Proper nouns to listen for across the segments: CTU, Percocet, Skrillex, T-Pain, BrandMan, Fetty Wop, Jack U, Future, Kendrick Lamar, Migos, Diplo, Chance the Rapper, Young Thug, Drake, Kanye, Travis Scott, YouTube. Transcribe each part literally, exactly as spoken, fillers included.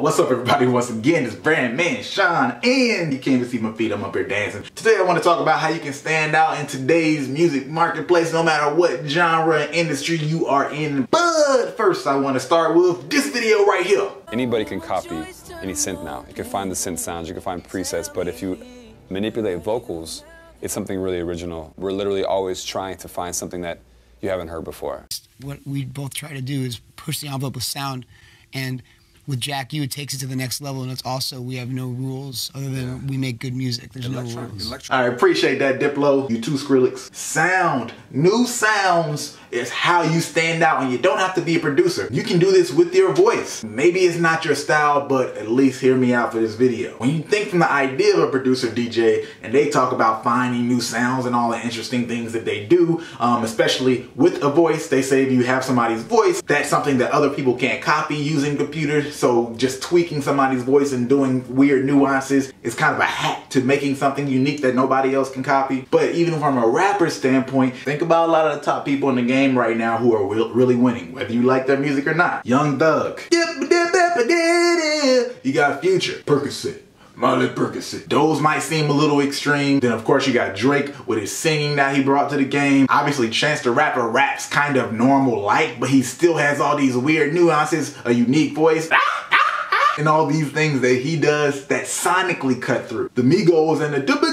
What's up, everybody? Once again, it's Brand Man Sean, and you came to see my feet. I'm up here dancing. Today I want to talk about how you can stand out in today's music marketplace, no matter what genre and industry you are in. But first, I want to start with this video right here. Anybody can copy any synth now. You can find the synth sounds, you can find presets, but if you manipulate vocals, it's something really original. We're literally always trying to find something that you haven't heard before. What we both try to do is push the envelope with sound, and with Jack U, it takes it to the next level, and it's also, we have no rules other than yeah. we make good music. There's Electron, no rules. Electron. I appreciate that, Diplo. You too, Skrillex. Sound. New sounds is how you stand out, and you don't have to be a producer. You can do this with your voice. Maybe it's not your style, but at least hear me out for this video. When you think from the idea of a producer D J, and they talk about finding new sounds and all the interesting things that they do, um, especially with a voice, they say if you have somebody's voice, that's something that other people can't copy using computers. So just tweaking somebody's voice and doing weird nuances is kind of a hack to making something unique that nobody else can copy. But even from a rapper standpoint, think about a lot of the top people in the game right now who are really winning, whether you like their music or not. Young Thug. You got Future. Percocet. Molly Percocet. Those might seem a little extreme. Then of course you got Drake with his singing that he brought to the game. Obviously Chance the Rapper raps kind of normal-like, but he still has all these weird nuances, a unique voice, and all these things that he does that sonically cut through. The Migos and the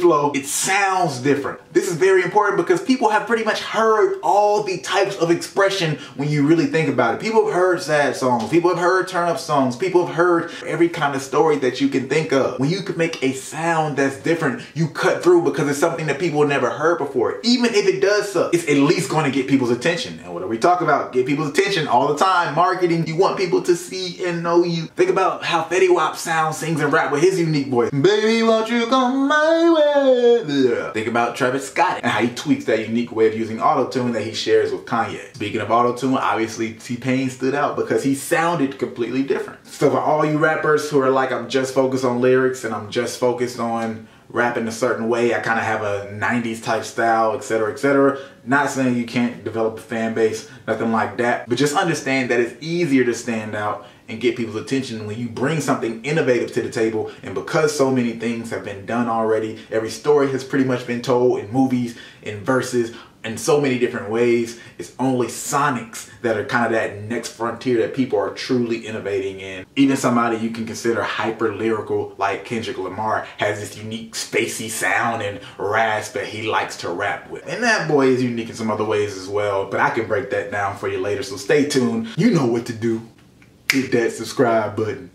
flow, it sounds different. This is very important because people have pretty much heard all the types of expression when you really think about it. People have heard sad songs, people have heard turn up songs, people have heard every kind of story that you can think of. When you can make a sound that's different, you cut through because it's something that people never heard before. Even if it does suck, it's at least going to get people's attention. And what do we talk about? Get people's attention all the time. Marketing, you want people to see and know you. Think about how Fetty Wop sounds, sings, and rap with his unique voice. Baby, won't you come my way? Think about Travis Scott and how he tweaks that unique way of using auto-tune that he shares with Kanye. Speaking of auto-tune, obviously T-Pain stood out because he sounded completely different. So for all you rappers who are like, I'm just focused on lyrics and I'm just focused on rapping a certain way, I kind of have a nineties type style, etc, et cetera. Not saying you can't develop a fan base, nothing like that, but just understand that it's easier to stand out and get people's attention when you bring something innovative to the table. And because so many things have been done already, every story has pretty much been told in movies, in verses, in so many different ways, it's only sonics that are kind of that next frontier that people are truly innovating in. Even somebody you can consider hyper lyrical like Kendrick Lamar has this unique spacey sound and rasp that he likes to rap with. And that boy is unique in some other ways as well, but I can break that down for you later, so stay tuned. You know what to do. Hit that subscribe button.